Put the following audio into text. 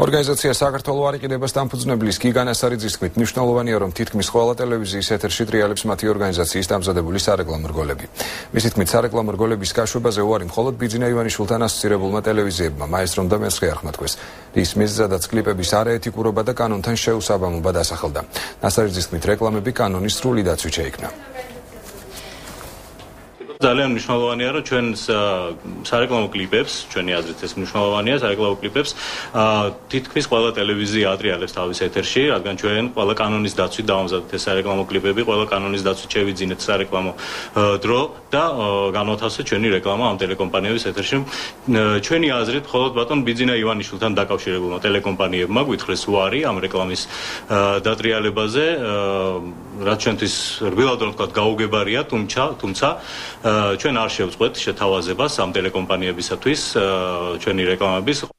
ორგანიზაცია საქართველოს არყიდებას დამფუძნებლის გიგანას არის ისმით მნიშვნელოვანია რომ თითქმის ყველა ტელევიზიის ეთერში ტრიალებს მათი ორგანიზაციის დამზადებული სარეკლამო რგოლები. მის თქმით სარეკლამო რგოლების გაშვებაზე უარი მხოლოდ ბიძინა ივანიშვილთან ასოცირებულმა ტელევიზიებმა მაესტრომ და მესხიარხმა თქვეს. რის მიზეზადაც კლიპების არაეთიკურობა და კანონთან შეუსაბამობა დასახელდა. ნასარძის თქმით რეკლამები კანონის სრული დაცვით შეიქმნა. ძალიან მნიშვნელოვანია რომ ჩვენ სარეკლამო კლიპებს, ჩვენი აზრით ეს მნიშვნელოვანია სარეკლამო კლიპებს, თითქმის ყველა ტელევიზია ატრიალებს თავის ეთერში, რადგან ჩვენ ყველა კანონის დაცვით დავამზადეთ ეს სარეკლამო კლიპები, ყველა კანონის დაცვით შევიძინეთ სარეკლამო დრო და განვათავსეთ ჩვენი რეკლამა ამ ტელეკომპანიების ეთერში. Ჩვენი აზრით მხოლოდ ბატონ ბიძინა ივანიშვილთან დაკავშირებულმა ტელეკომპანიებმა გვითხრეს უარი ამ რეკლამის დატრიალებაზე, რაც ჩვენთვის რბილად რომ ვთქვათ გაუგებარია, თუმცა ჩვენ არ შევწყვეტ შეთავაზებას ამ ტელეკომპანიებისათვის ჩვენი რეკლამების